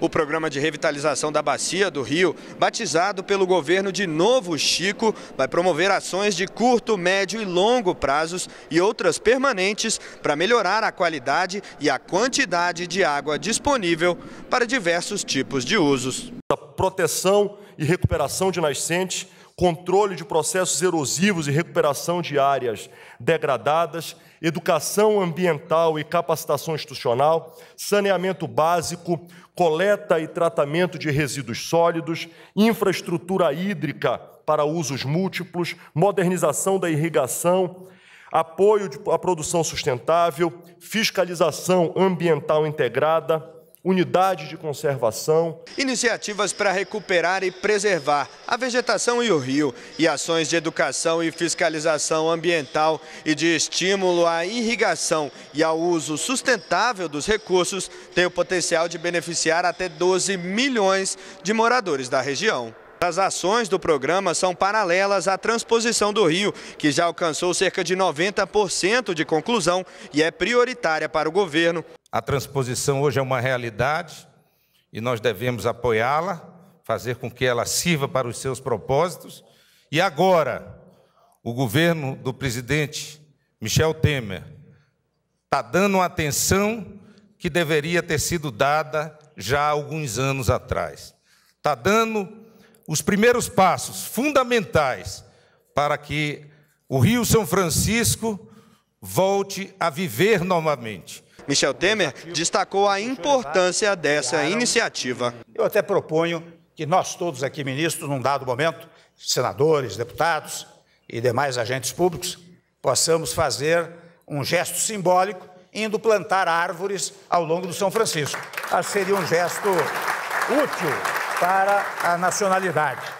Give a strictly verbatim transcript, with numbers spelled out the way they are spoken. o programa de revitalização da bacia do Rio, batizado pelo governo de Novo Chico, vai promover ações de curto, médio e longo prazos e outras permanentes para melhorar a qualidade e a quantidade de água disponível para diversos tipos de usos. A proteção e recuperação de nascentes, controle de processos erosivos e recuperação de áreas degradadas, educação ambiental e capacitação institucional, saneamento básico, coleta e tratamento de resíduos sólidos, infraestrutura hídrica para usos múltiplos, modernização da irrigação, apoio à produção sustentável, fiscalização ambiental integrada, unidade de conservação. Iniciativas para recuperar e preservar a vegetação e o rio e ações de educação e fiscalização ambiental e de estímulo à irrigação e ao uso sustentável dos recursos têm o potencial de beneficiar até doze milhões de moradores da região. As ações do programa são paralelas à transposição do Rio, que já alcançou cerca de noventa por cento de conclusão e é prioritária para o governo. A transposição hoje é uma realidade e nós devemos apoiá-la, fazer com que ela sirva para os seus propósitos. E agora, o governo do presidente Michel Temer está dando uma atenção que deveria ter sido dada já há alguns anos atrás. Está dando os primeiros passos fundamentais para que o Rio São Francisco volte a viver novamente. Michel Temer destacou a importância dessa iniciativa. Eu até proponho que nós todos aqui, ministros, num dado momento, senadores, deputados e demais agentes públicos, possamos fazer um gesto simbólico indo plantar árvores ao longo do São Francisco. Seria um gesto útil para a nacionalidade.